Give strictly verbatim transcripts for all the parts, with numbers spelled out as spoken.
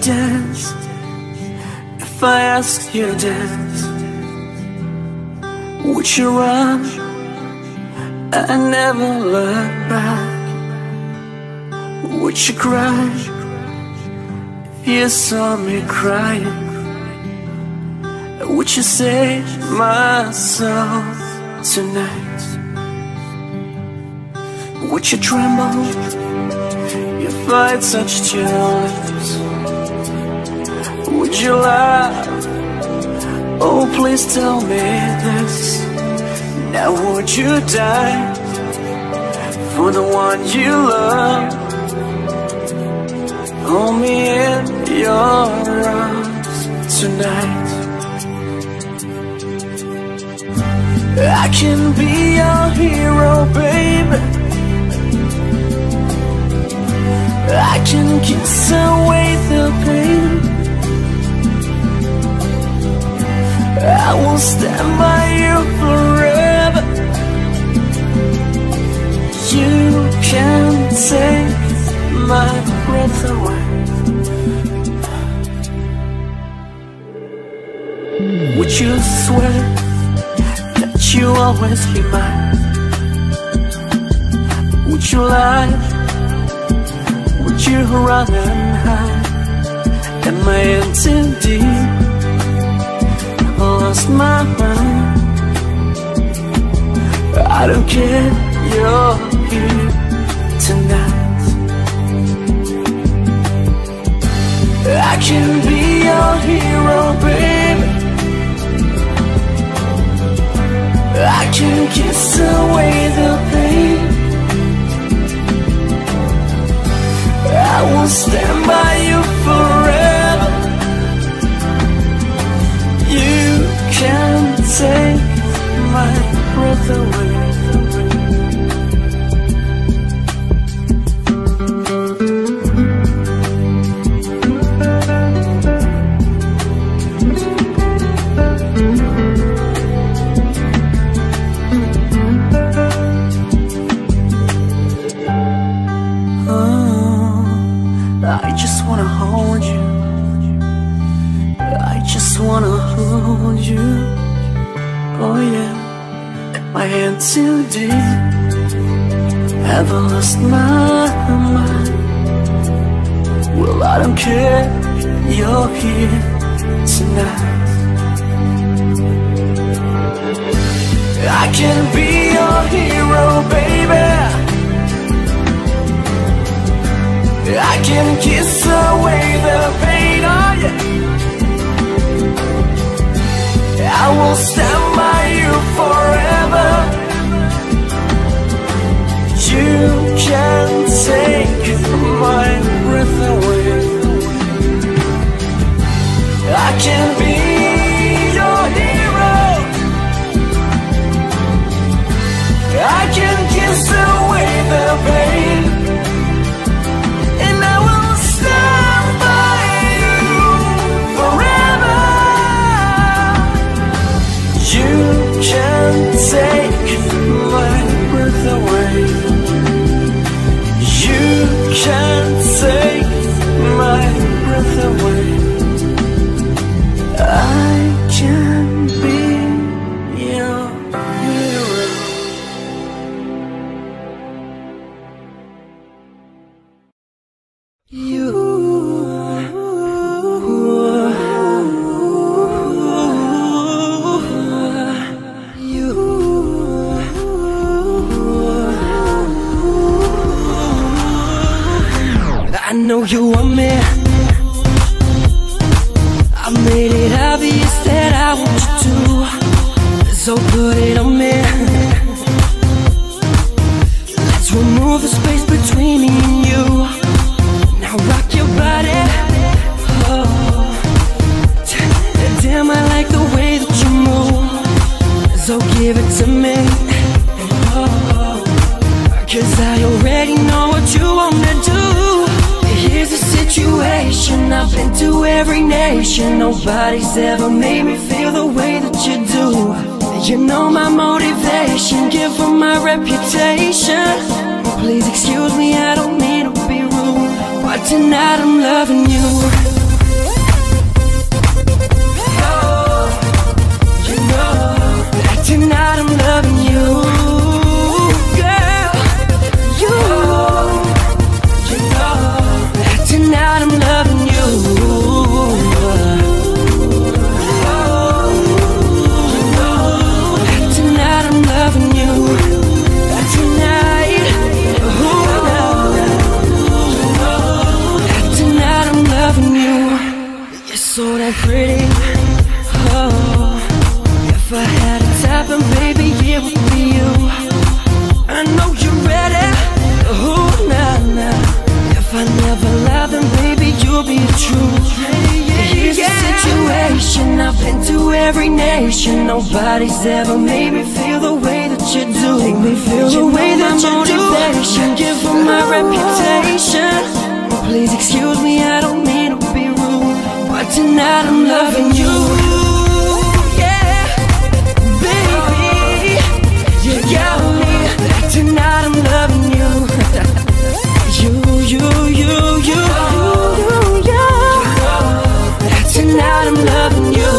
dance if I asked you to dance? Would you run and never look back? Would you cry if you saw me crying? Would you save my soul tonight? Would you tremble if I touched your lips? Would you laugh? Oh, please tell me this. Now would you die for the one you love? Hold me in your arms tonight. I can be your hero, baby. I can kiss away the pain. I will stand by you forever. You can take my breath away. Would you swear you always be mine? Would you lie? Would you run and hide? Am I in too deep? I lost my mind. I don't care, you're here tonight. I can be your hero, baby. I can kiss away the pain. I will stand by you forever. You can take my breath away. Too deep, have I lost my mind? Well, I don't care, you're here tonight. I can be your hero, baby. I can kiss away the pain, oh yeah. I will stand by you forever. You can take my breath away. I can be your hero. I can kiss away the pain. And I will stand by you forever. You can take my breath away. Can't take my breath away. I can be your hero. You you want me, I made it obvious that I want you to, so put it on me. Let's remove the space between me and you. Now rock your body, oh. Damn, I like the way that you move, so give it to me, oh. Cause I already know what you wanna do. Here's the situation, I've been to every nation. Nobody's ever made me feel the way that you do. You know my motivation, give them my reputation. Please excuse me, I don't mean to be rude, but tonight I'm loving you. pretty. Oh, if I had a type, then baby it would be you. I know you're ready. Oh, nah, nah. If I never lie, then baby you'll be the truth. Here's the situation, I've been to every nation. Nobody's ever made me feel the way that you do. Make me feel the way that you do. Give them my reputation. Please excuse me, I don't mean to be rude, but tonight I'm loving you. Yeah, baby, you got me. Tonight I'm loving you. You, you, you, you, you, you. Tonight I'm loving you.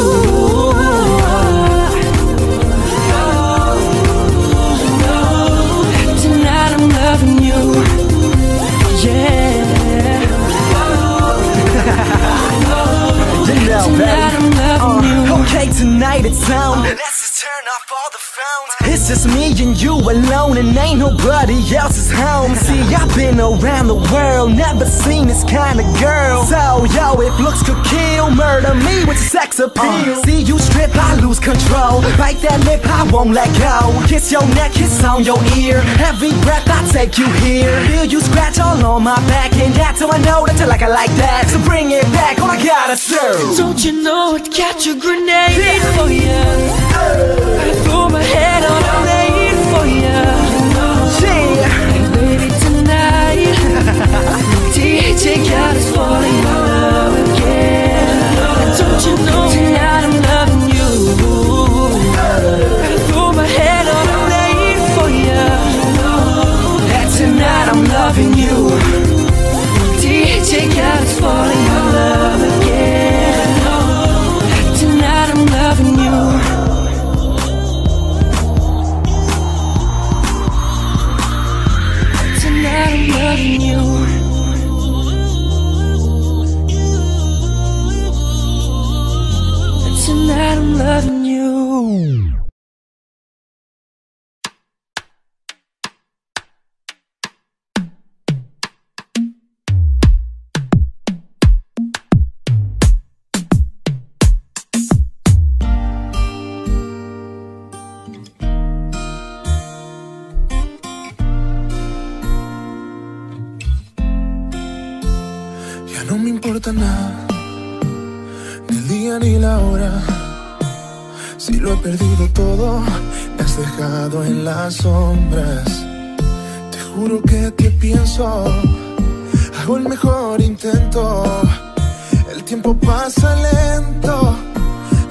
Tonight it's on. Let's just turn off all the phones. It's just me and you alone, and ain't nobody else's home. See, I've been around the world, never seen this kind of girl. So, yo, if looks could kill, murder me with sex appeal. Uh, see you strip, I lose control. Bite that lip, I won't let go. Kiss your neck, kiss on your ear. Every breath I take you here. Feel you scratch all on my back, and that's how I know that you like I like that. So bring it back, all I gotta do. Don't you know it got your grenade for you? I throw my head on a plate for you. Hey, baby, tonight D J God is falling in love again. Don't you know tonight I'm loving you? I throw my head on a plate for you. That's tonight I'm loving you. D J God is falling in love again. Loving you. And tonight I'm loving you. Nada, del día ni la hora. Si lo he perdido todo, me has dejado en las sombras. Te juro que te pienso, hago el mejor intento. El tiempo pasa lento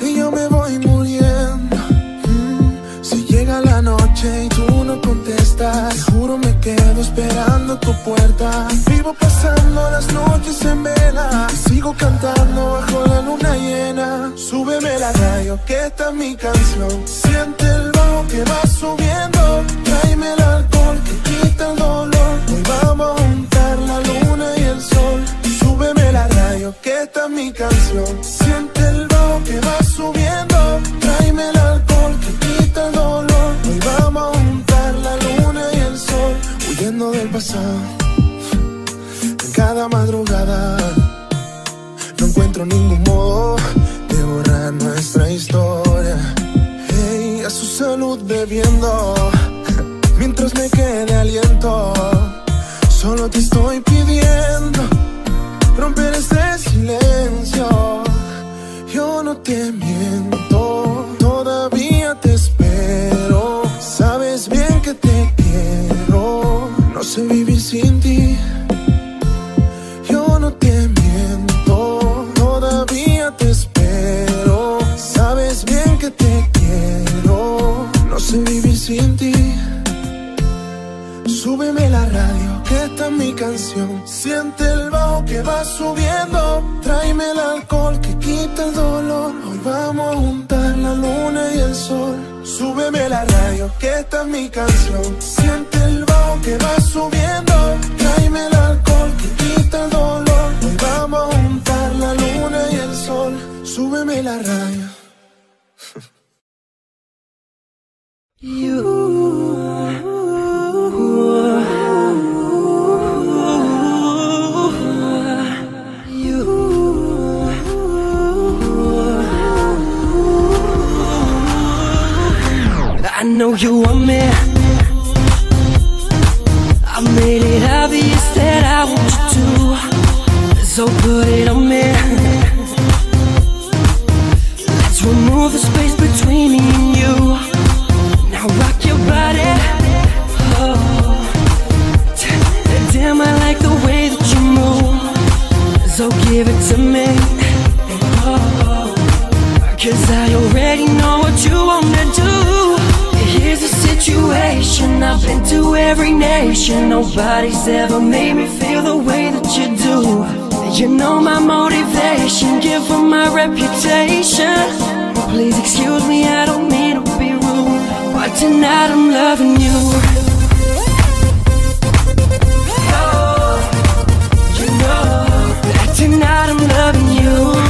y yo me voy muriendo. mm, Si llega la noche y tú no contestas, te juro me quedo esperando tu puerta. Vivo pasando las noches en vela, sigo cantando bajo la luna llena. Súbeme la radio que está mi canción. Siente el bajo que va subiendo. Tráeme el alcohol que quita el dolor. Hoy vamos a juntar la luna y el sol. Súbeme la radio que está mi canción. Siente el bajo que va subiendo. Tráeme el alcohol que quita el dolor. Hoy vamos a juntar la luna y el sol. Huyendo del pasado, cada madrugada no encuentro ningún modo de borrar nuestra historia. Hey, a su salud bebiendo, mientras me quede aliento. Solo te estoy pidiendo romper este silencio. Yo no te miento, todavía te espero. Sabes bien que te quiero, no sé vivir sin ti. Súbeme la radio, que esta es mi canción. Siente el bajo que va subiendo. Tráeme el alcohol que quita el dolor. Hoy vamos a juntar la luna y el sol. Súbeme la radio, que esta es mi canción. Siente el bajo que va subiendo. Tráeme el alcohol que quita el dolor. Hoy vamos a juntar la luna y el sol. Súbeme la radio. You. You, you, you. know you want me. I made it obvious that I want you to, so put it on me. Let's remove the space between me and you. Now rock your body. Oh, damn, I like the way that you move, so give it to me. Oh, cause I already know what you wanna do. Here's the situation, I've been to every nation. Nobody's ever made me feel the way that you do. You know my motivation, give them my reputation. Please excuse me, I don't mean to be rude, but tonight I'm loving you. Oh, you know that tonight I'm loving you.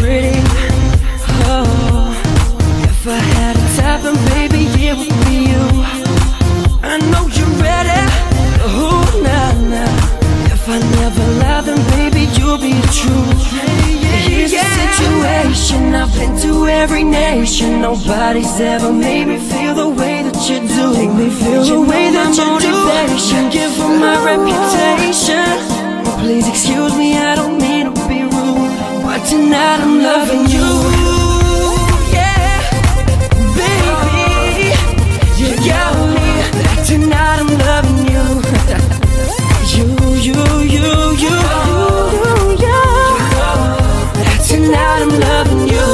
Pretty, oh, if I had a type, then baby it would be you. I know you're ready, oh, nah, nah. If I never lie, then baby you'll be the truth. Here's the situation, I've been to every nation. Nobody's ever made me feel the way that you do. Make me feel the way that you do. Give them my reputation. Please excuse me, I don't mean to be rude, but tonight I'm loving you, yeah, baby. You got me. Tonight I'm loving you, you, you, you, you, you, you. Tonight I'm loving you.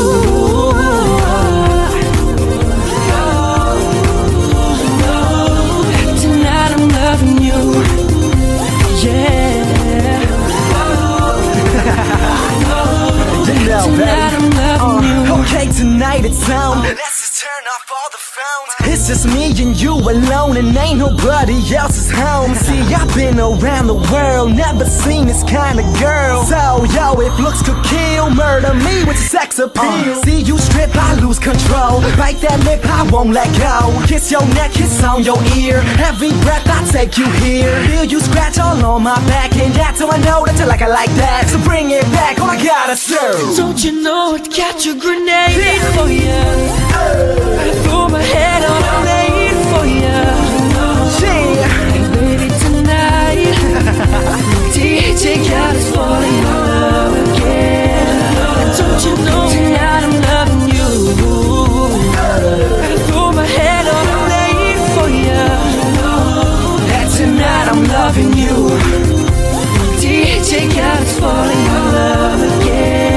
Tonight I'm loving you, yeah. Now, uh, okay, tonight it's on. Let's just turn off all the phones. It's just me and you alone, and ain't nobody else's home. See, I've been around the world, never seen this kind of girl. So, yo, if looks could kill, murder me with sex appeal. Uh, see you strip, I lose control. Bite that lip, I won't let go. Kiss your neck, kiss on your ear. Every breath I take you here. Feel you scratch all on my back, and that's how I know that you like it like that. So bring it back, all I gotta do. Don't you know it got your grenade for you? I throw my head on a blade for you. Hey, baby, tonight D J got us falling in love again. Don't you know tonight I'm loving you? I throw my head on a blade for you. That tonight I'm loving you. D J got us falling in love again.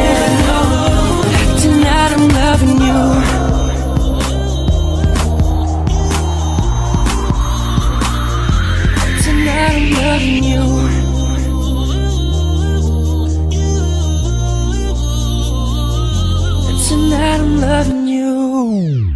Loving you. And tonight I'm loving you.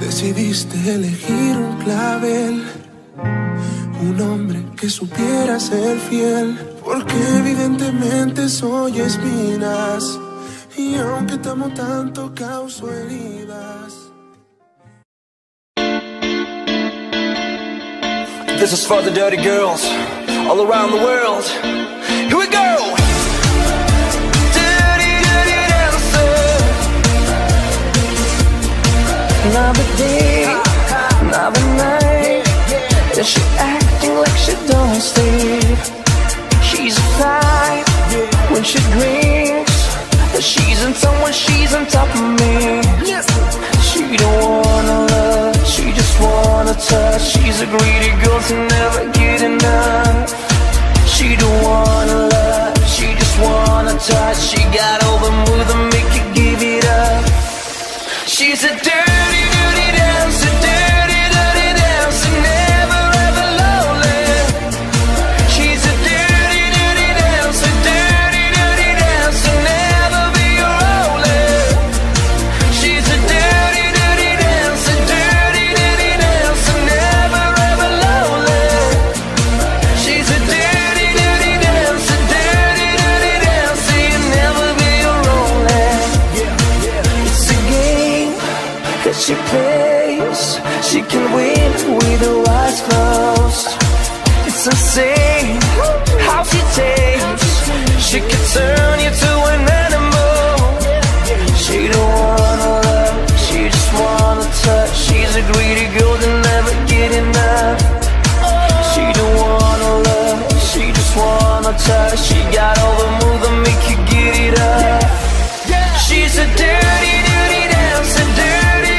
Decidiste elegir un clavel, un hombre que supiera ser fiel. Porque evidentemente soy espinas, y aunque te amo tanto causo heridas. This is for the dirty girls all around the world. Here we go! Dirty, dirty dancer. Now the day, now the night, is she acting like she don't sleep? She's a fight when she drinks. She's in someone, she's on top of me. She don't wanna love, she just wanna touch. She's a greedy girl to never get enough. She don't wanna love, she just wanna touch. She got all the moves that make you give it up. She's a dirty, dirty dancer, dirty, dirty dancer, never ever lonely. she plays, she can win with her eyes closed. It's insane how she takes. She can turn you to an animal. She don't wanna love, she just wanna touch. She's a greedy girl that never get enough. She don't wanna love, she just wanna touch. She got all the moves that make you get it up. She's a dirty, dirty dancer, dirty.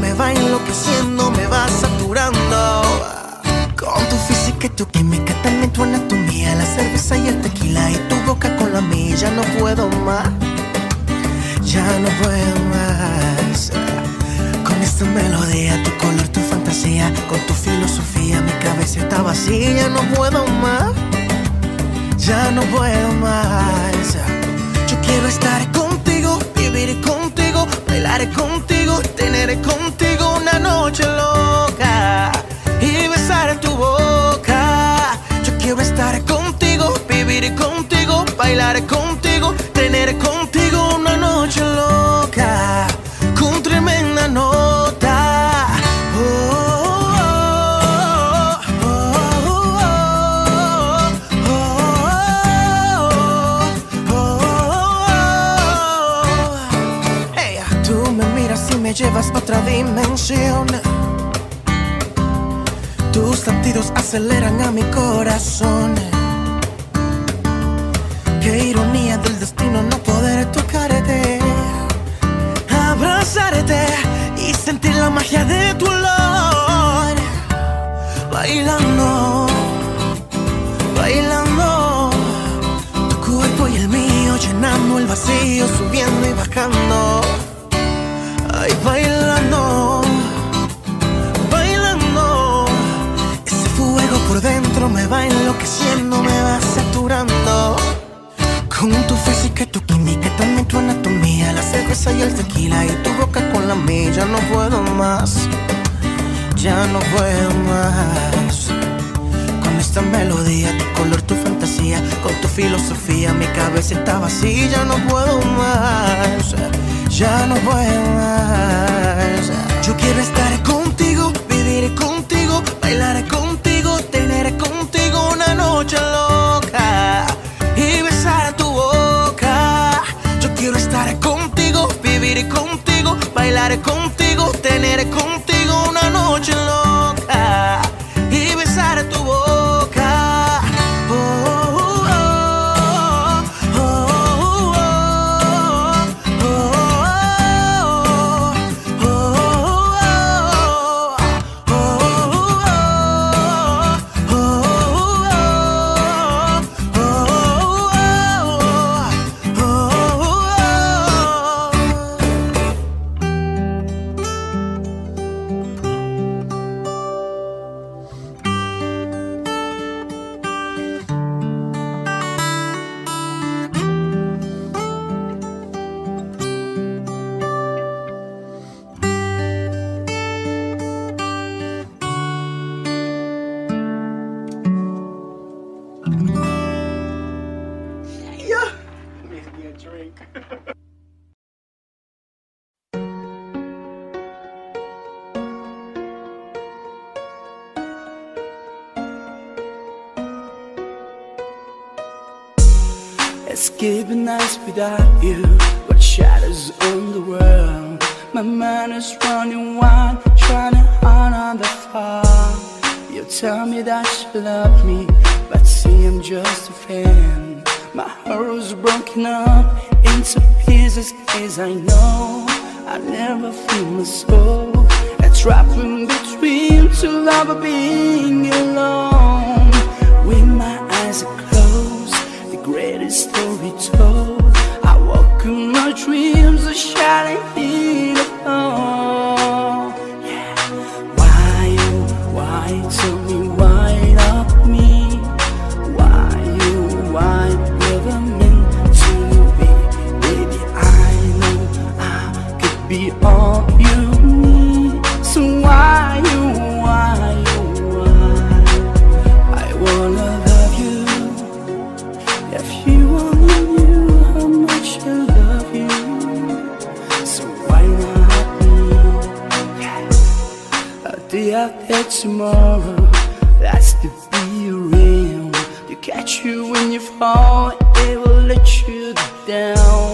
Me va enloqueciendo, me va saturando. que tu química, también tu anatomía, la cerveza y el tequila y tu boca con la mía. Ya no puedo más, ya no puedo más. Con esta melodía, tu color, tu fantasía, con tu filosofía, mi cabeza está vacía. Ya no puedo más, ya no puedo más. Yo quiero estar contigo, viviré contigo, bailaré contigo, teneré contigo una noche loca y besar tu boca. Yo quiero estar contigo, viviré contigo, bailaré contigo, teneré contigo una noche loca y besar tu boca. Oh, oh, oh, oh, oh, oh, oh, oh, Keeping nice without you, what shadows on the world. My mind is running wild, trying to hide on the fire. You tell me that you love me, but see I'm just a fan. My heart is broken up into pieces, cause I know I never feel my soul. I'm trapped in between two love of being alone. With my eyes are closed, the greatest story told. I walk in my dreams, a shining in the home. Yeah. Why you, why tell me why you love me? Why you, why never meant to be? Baby, I know I could be all you need. So why you, why you, why? I wanna love you if you want. Day after tomorrow, that's to be real. To catch you when you fall, it will let you down.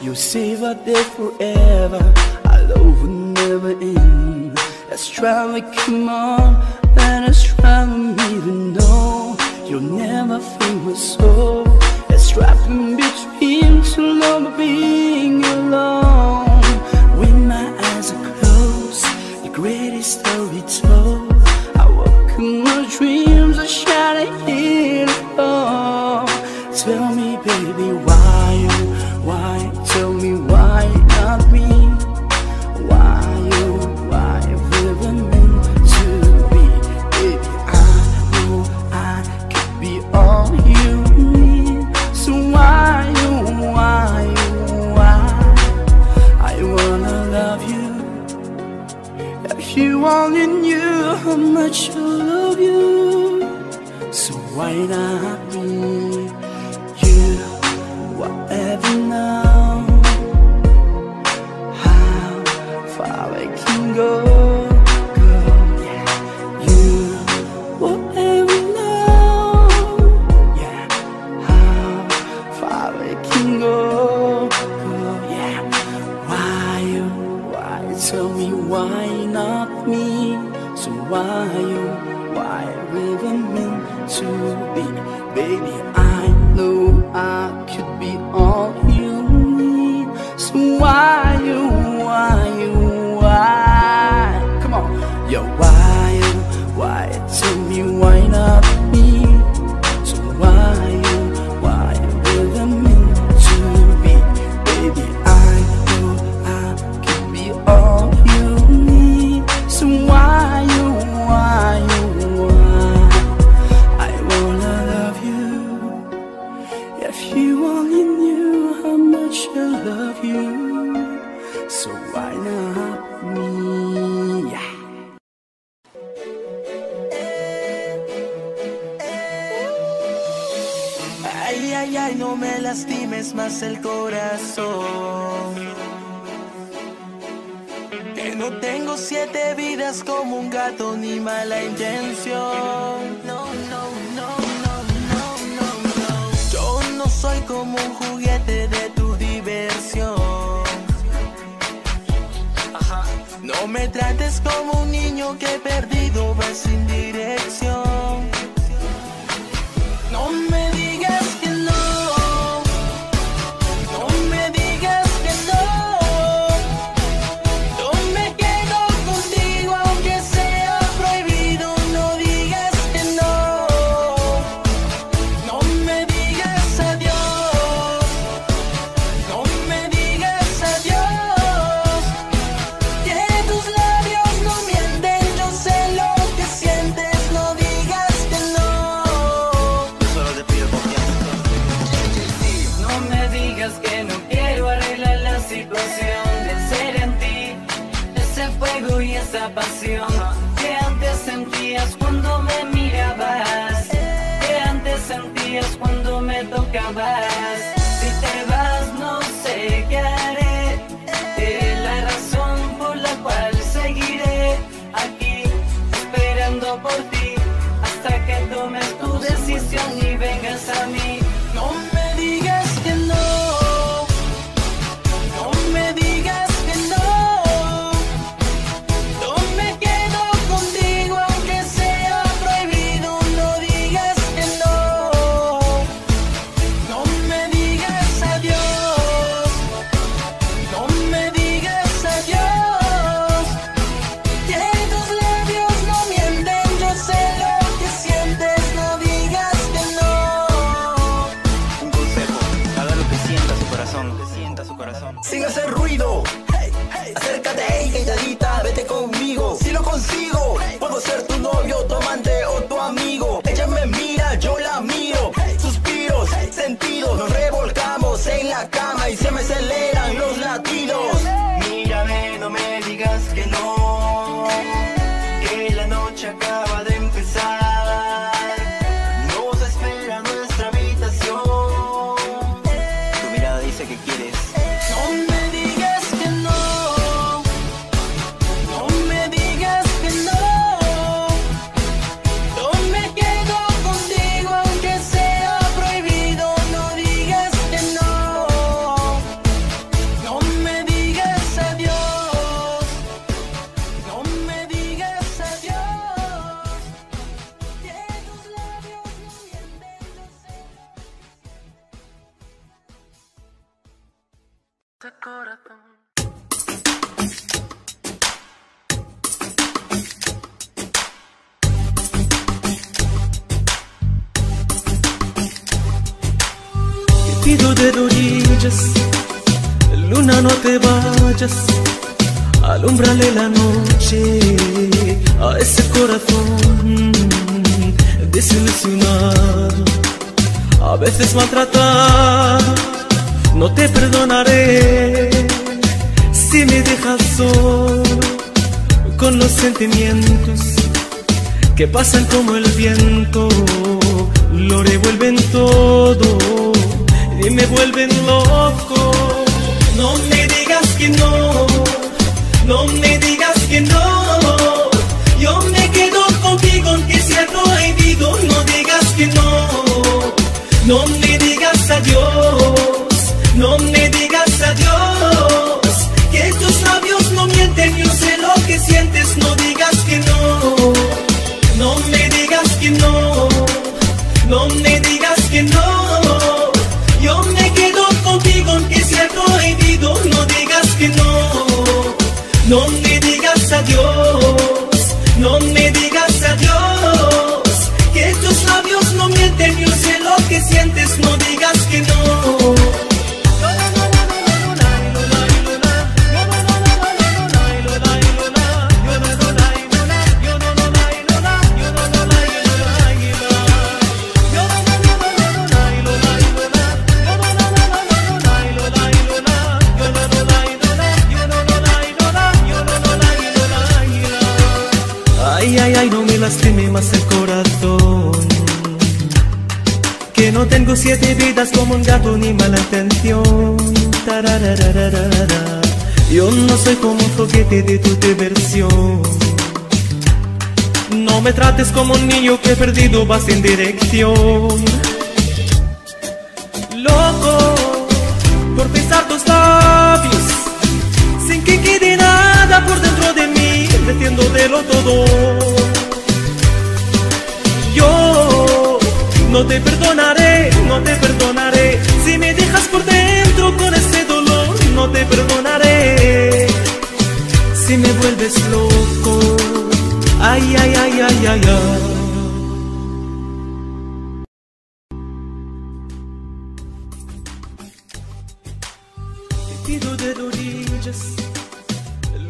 You'll save a day forever, our love will never end. Let's try to come on, let's try to meet and know. You'll never feel my soul, it's trapped in between two love of being alone. When my eyes are closed, the greatest story told, I walk in my dreams, I shine it in the fall. Tell me baby why you, why, tell me why not me? Why you, why ever meant to be? Baby I know I could be all you need. So why you, why you, why? I wanna love you. If you only knew how much I love you, so why not be you, whatever now? How far I can go, go, yeah. You, whatever now, yeah. How far I can go, go, yeah. Why you, why tell me why? Not me, so why you, why ever meant to be? Baby, I know I could be all you need. So why you, why you, why? Come on, yo, why you, why tell me why not me? So why you, why ever meant to be? Baby, I know I could be all you. Why you, why you, why? I wanna love you. If you only knew how ay, ay, ay, no me lastimes más el corazón. Que no tengo siete vidas como un gato, ni mala intención. No, no, no, no, no, no, no. Yo no soy como un juguete de tu diversión. Ajá. No me trates como un niño que perdido va sin dirección. No me digas que no, no me digas que no. Yo me quedo contigo aunque sea prohibido. No digas que no, no me digas adiós, no me digas adiós. Que tus labios no mienten, yo sé lo que sientes. No digas que no. No me digas que no quiero arreglar la situación de ser en ti, ese fuego y esa pasión que antes sentías cuando me mirabas, que antes sentías cuando me tocabas. Si te vas no sé qué haré, eres la razón por la cual seguiré aquí esperando por ti hasta que tomes tu decisión y vengas a mí. No me sin hacer ruido, hey, hey, acércate, hey, calladita, vete conmigo. Si lo consigo, hey, puedo ser tu novio, tu amante o tu amigo. Ella me mira, yo la miro, hey, suspiros, hey, sentidos. Nos revolcamos en la cama y se me aceleran los latidos. Hey. Mírame, no me digas que no, que la noche acaba de empezar. Nos espera nuestra habitación. Tu mirada dice que quieres. De corazón. Pido de rodillas, luna no te vayas, alúmbrale la noche a ese corazón desilusionado, a veces maltratado. No te perdonaré si me dejas solo con los sentimientos que pasan como el viento, lo revuelven todo y me vuelven loco. No me digas que no, no me digas que no. Yo me quedo contigo aunque sea prohibido. No digas que no, no me digas adiós. No me digas adiós, que tus labios no mienten, yo sé lo que sientes. No digas que no, no me digas que no, no me digas que no. Yo me quedo contigo aunque sea prohibido. No digas que no, no me digas adiós, no me digas adiós, que tus labios no mienten, yo sé lo que sientes. No digas que no. Ay, ay, ay, no me lastime más el corazón, Que no tengo siete vidas como un gato ni mala intención. Tararararara. Yo no soy como un juguete de tu diversión. No me trates como un niño que perdido va sin dirección. Loco por pensar tus labios, sin que quede nada por dentro de mí, metiéndotelo todo. Yo no te perdonaré, no te perdonaré, si me dejas por dentro con ese dolor. No te perdonaré si me vuelves loco. Ay, ay, ay, ay, ay, ay.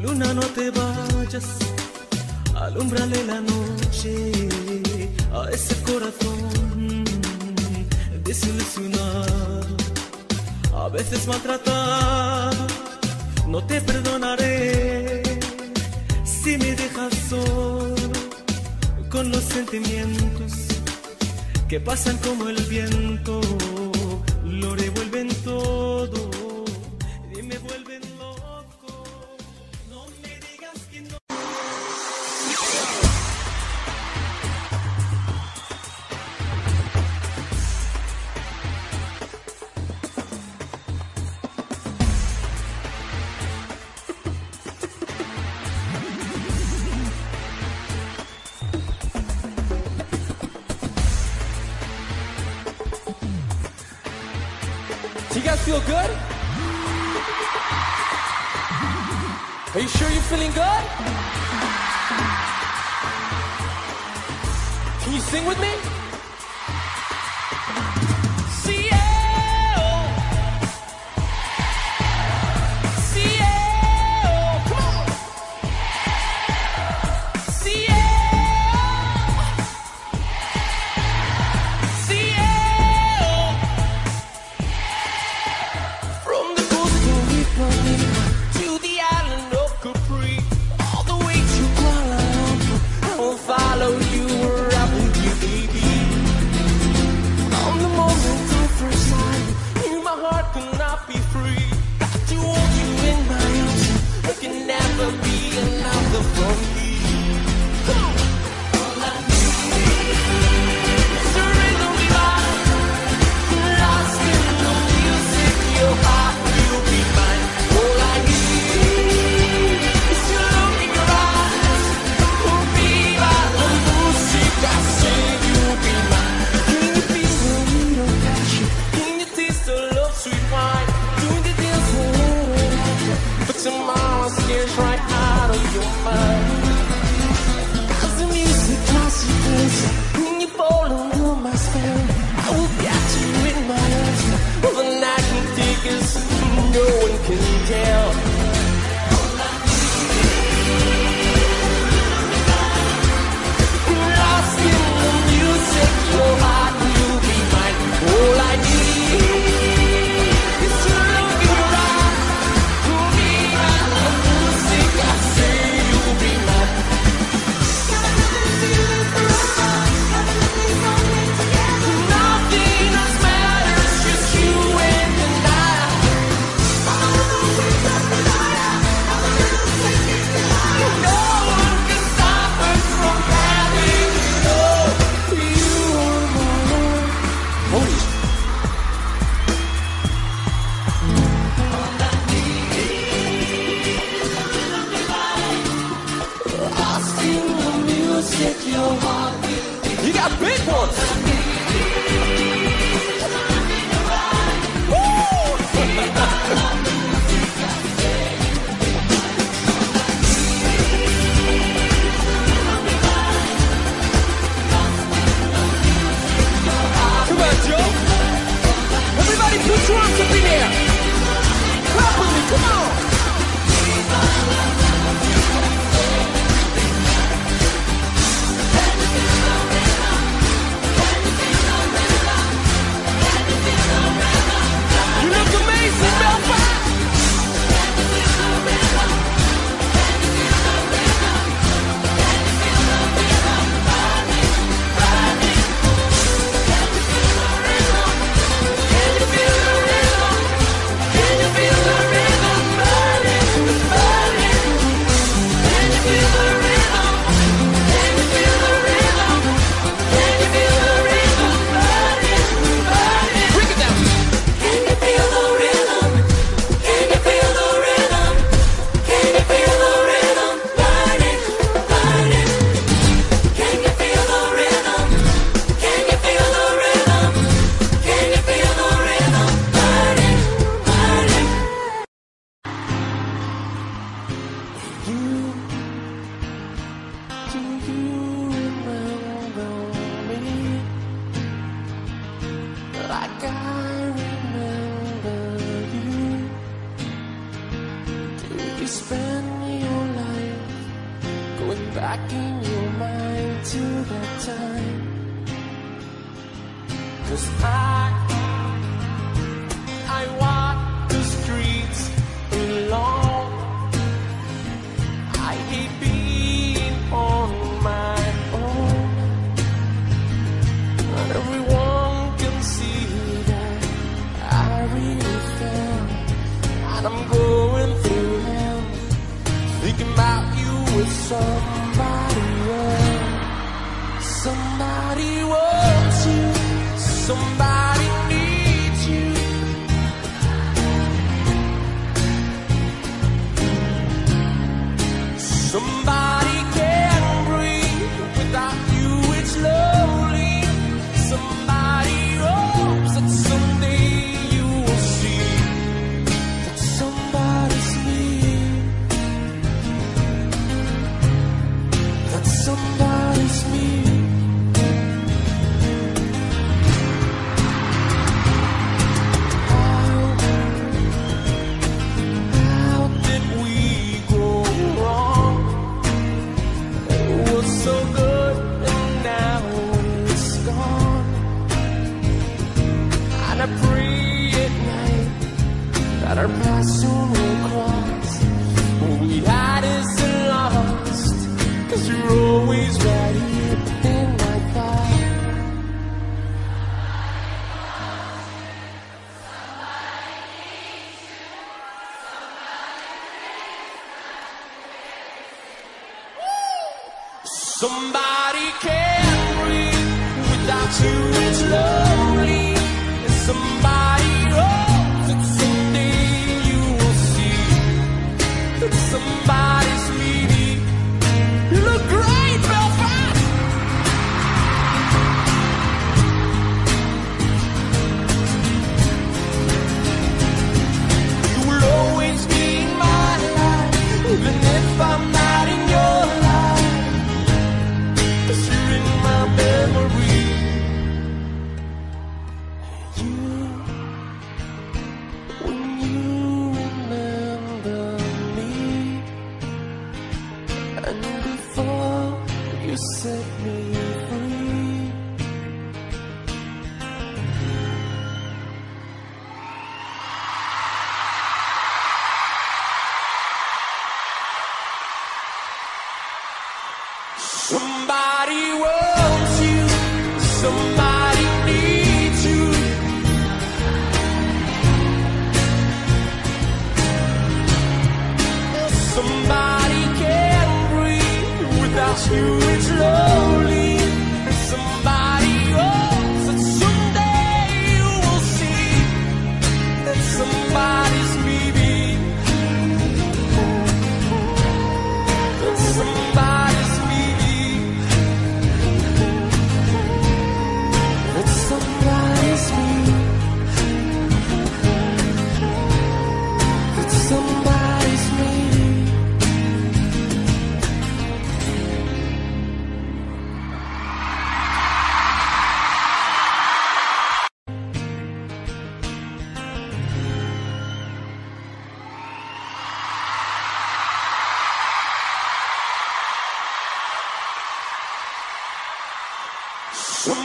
Luna, no te vayas, alúmbrale la noche a ese corazón desilusionado, a veces maltratado. No te perdonaré si me dejas solo con los sentimientos que pasan como el viento, lo revuelven todo. You guys feel good? Are you sure you're feeling good? Can you sing with me? Come on! into that time, 'cause I, I walk the streets alone. I hate being on my own. Not everyone can see that I really fell, and I'm going through hell, thinking about you with somebody else. Somebody wants you, somebody needs you. Somebody can breathe, without you it's lonely. Somebody hopes that someday you will see that somebody's me, that somebody's me. That our past soon will cross. What we had isn't lost, 'cause you're always right here in my thought. Somebody can't breathe, without you it's lonely. Somebody hopes that someday you will see that somebody's needy. You look great, Belfast. You will always be in my life, even if I'm not in your life, 'cause you're in my memory. Set me free. Somebody wants you, somebody needs you. Somebody can't breathe, without you it's lonely. Somebody hopes that someday you will see that somebody's maybe, that somebody's maybe, that somebody's me, that somebody's me.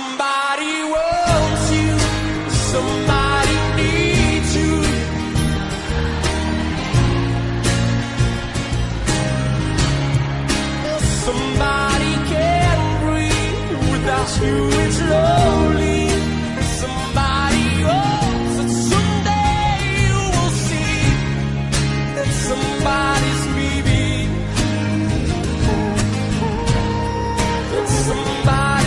Somebody wants you, somebody needs you. Somebody can't breathe, without you it's lonely. Somebody hopes that someday you will see that somebody's maybe, that somebody.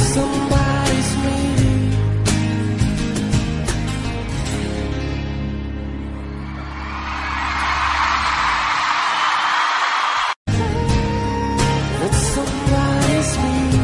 Somebody's me.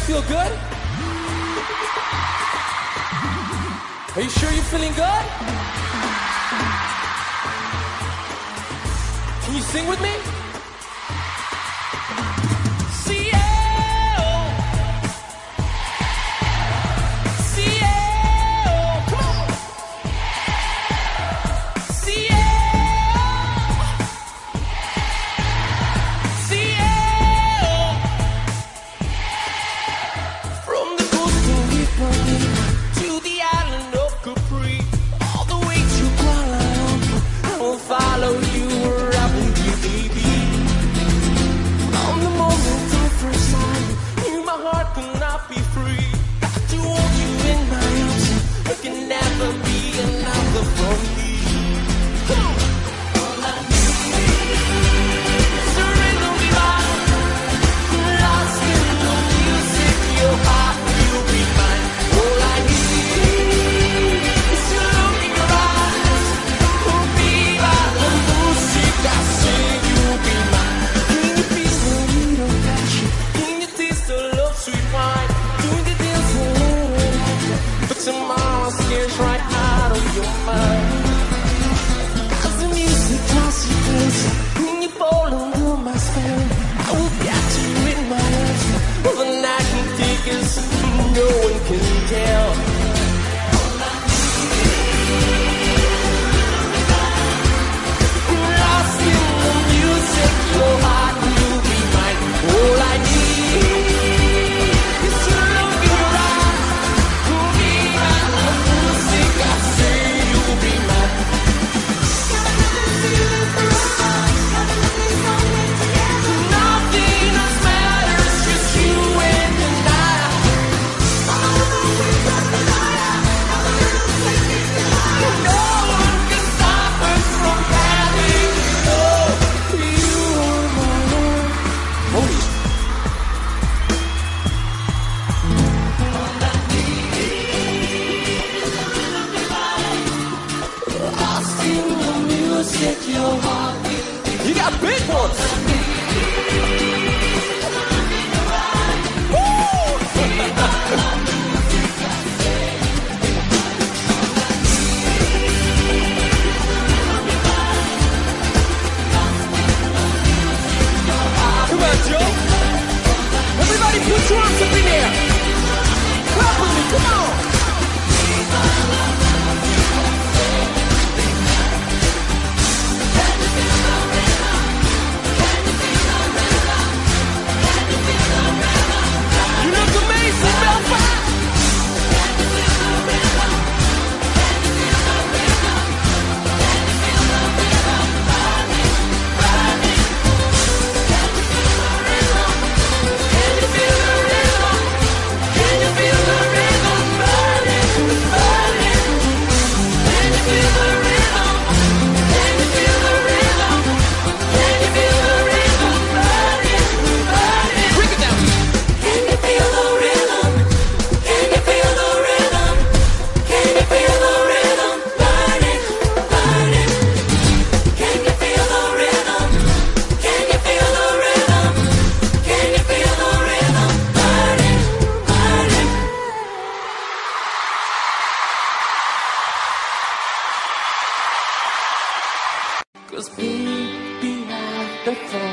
guys feel good? Are you sure you're feeling good? Can you sing with me? Time.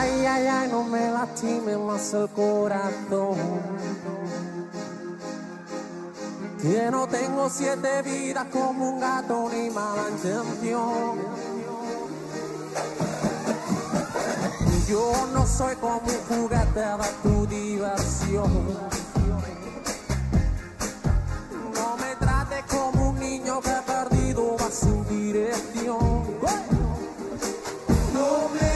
Ay, ay, ay, no me lastime más el corazón, que no tengo siete vidas como un gato ni mala intención. Yo no soy como un juguete de tu diversión. No me trates como un niño que perdido va sin dirección. No me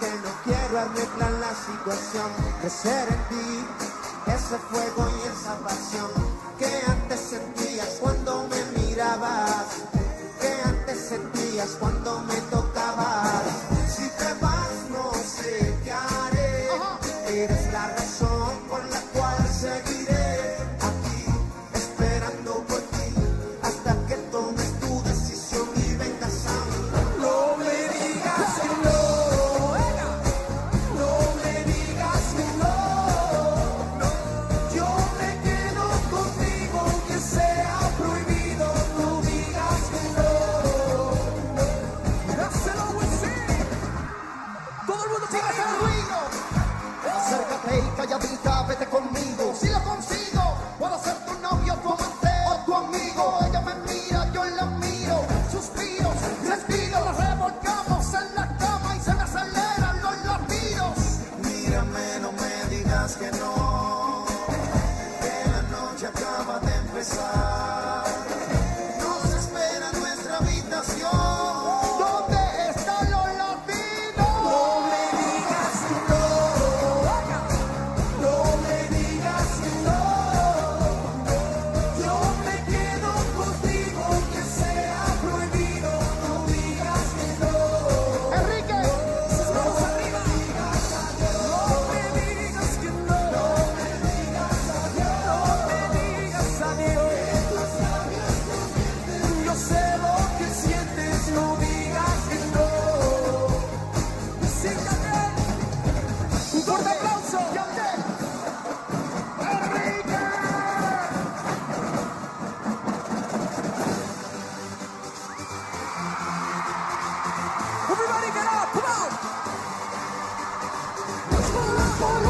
que no quiero arreglar la situación, crecer en ti, ese fuego y esa pasión que antes sentías cuando me mirabas, que antes sentías cuando me tocabas. Si te vas no sé qué haré, eres la razón por la cual seguiré aquí, esperando por ti, hasta que tomes tu decisión y vengas a mí. No me digas que no. Yo me quedo contigo, que sea prohibido. Everybody get up, come on! Let's pull up, pull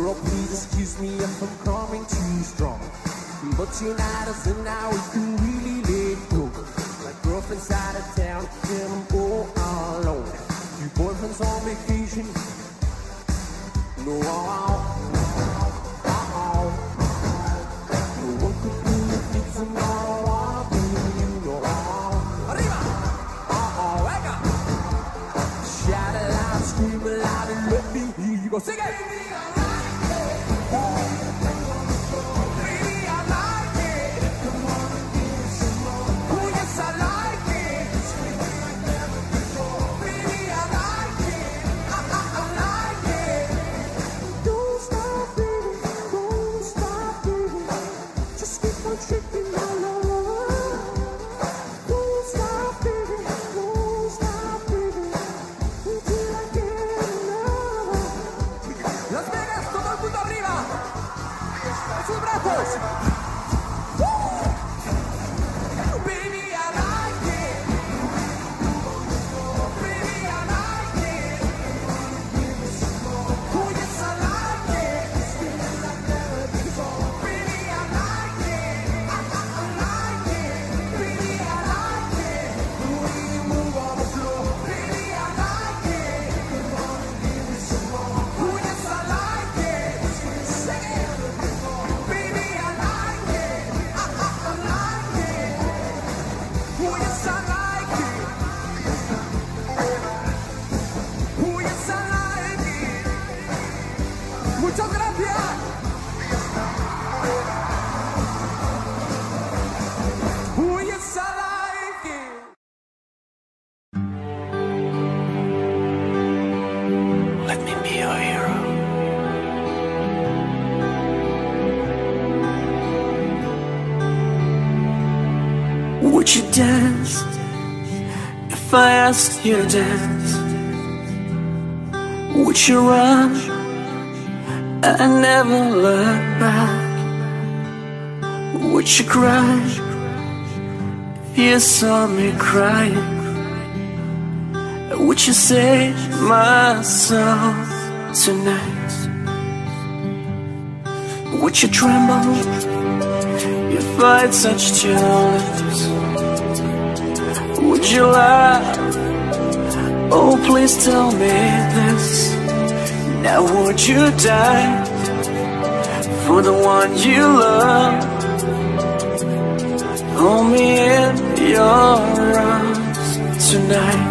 up! Girl, please excuse me if I'm coming too strong, but tonight is the night we can really let go. My girlfriend's out of town and I'm all alone. Your boyfriend's on vacation. No, I'll go sing it. Baby, I like it. Baby, I like it. Come on and give some more. Oh yes, I like it. Sweeter than ever before. Baby, I like it. I, I, I like it. Don't stop, baby. Don't stop, baby. Just keep on tripping, my love. Don't stop, baby. Don't stop, baby. Until I get. Las Vegas, todo el mundo arriba. Con sus brazos. Woo! Baby, I like it. Baby, I like it. Oh yes, I like it. Baby, I like it. I, I, I like it. Baby, I like it. The way you move on the floor. Baby, I like it. Come on and give me some more. ¡Muchas gracias! ¡Uy, es a la! Would you dance if I asked you to dance? Would you run and never look back? Would you cry if you saw me crying? Would you save my soul tonight? Would you tremble if I touched your lips? Would you lie? Oh, please tell me this. Now would you die for the one you love? Hold me in your arms tonight.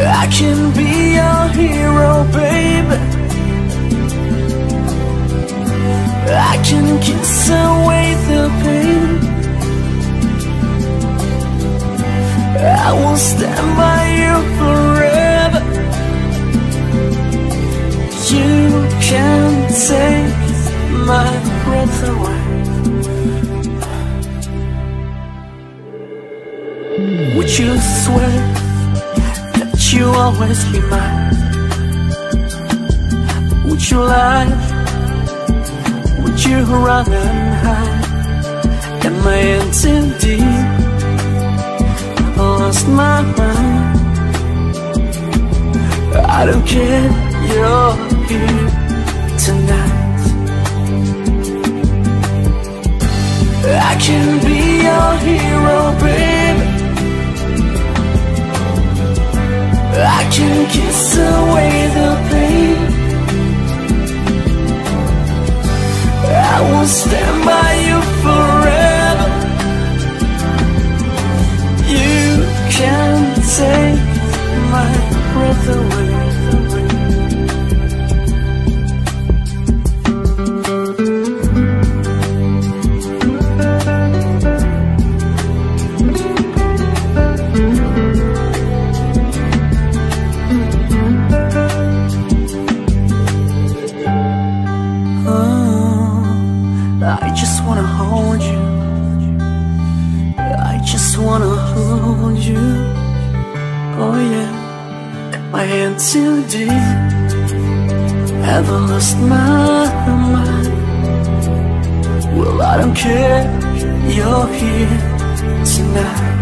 I can be your hero, baby. I can kiss away the pain. I will stand by you forever. You can take my breath away. Would you swear that you'll always be mine? Would you lie? Would you run and hide? Am I in too deep? Lost my mind. I don't care, you're here tonight. I can be your hero, baby. I can kiss away the pain. I will stand by you forever. You can't take my breath away. Oh, I just wanna hold you. I just wanna hold you. Oh yeah, my hands too deep. Have I lost my mind? Well, I don't care, you're here tonight.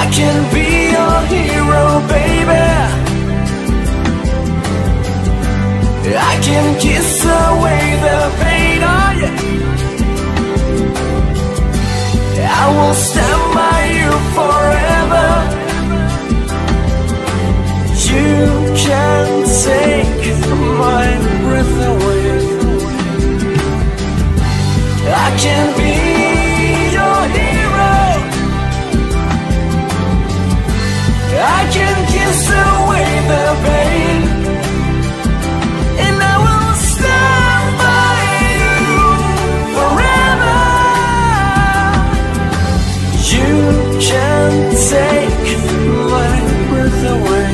I can be your hero, baby. I can kiss away the pain, oh yeah. I will stand by you forever. You can take my breath away. I can be your hero. I can kiss away the pain, and I will stand by you forever. You can take my breath away.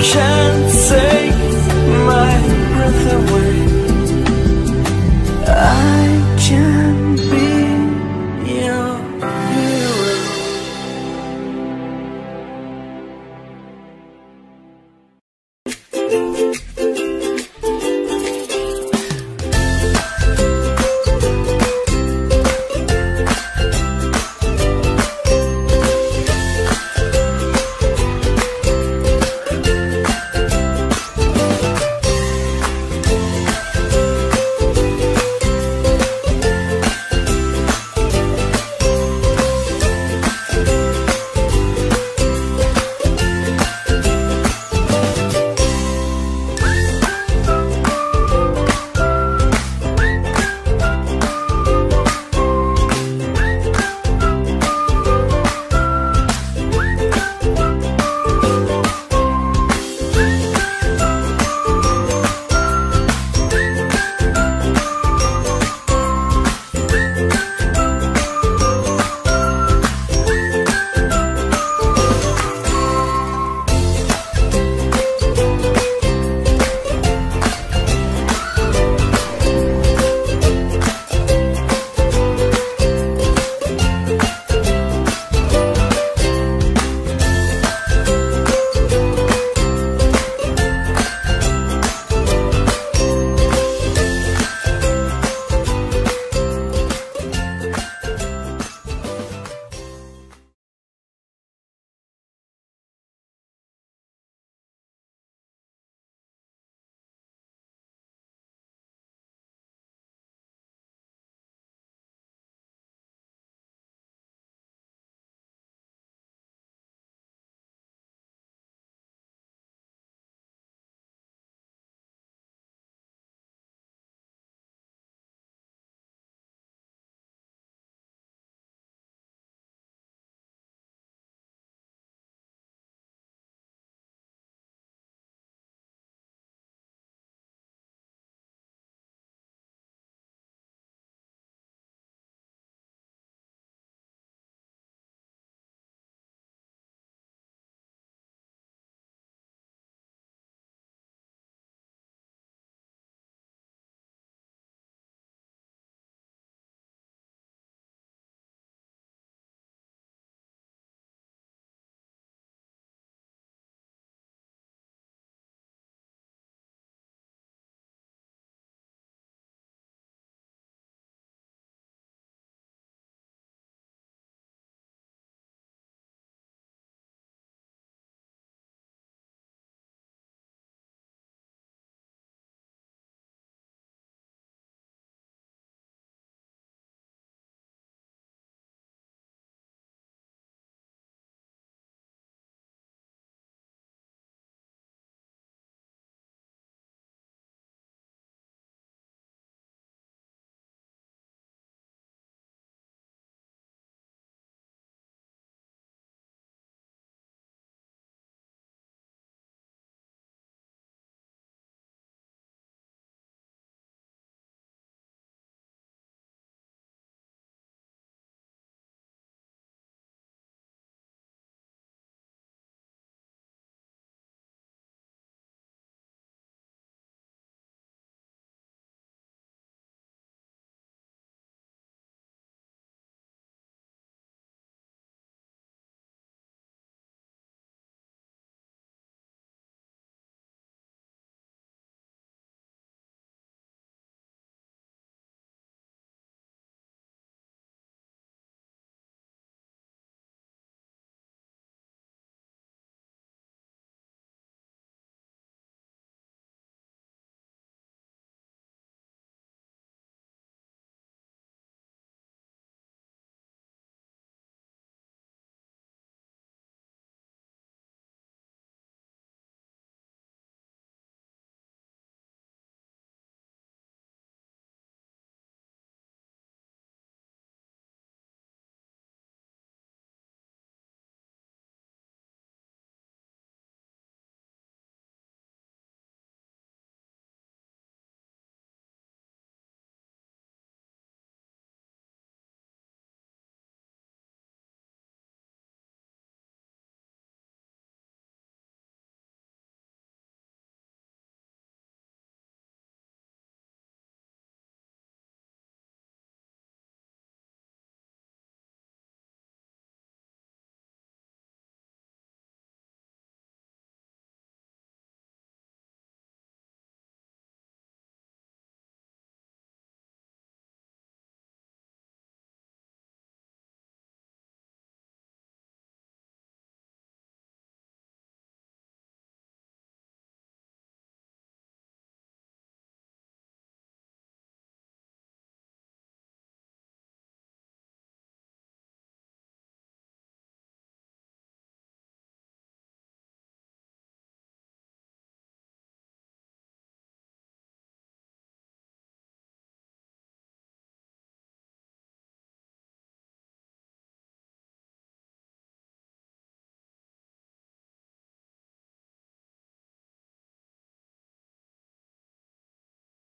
Can't take my breath away. I can be your hero.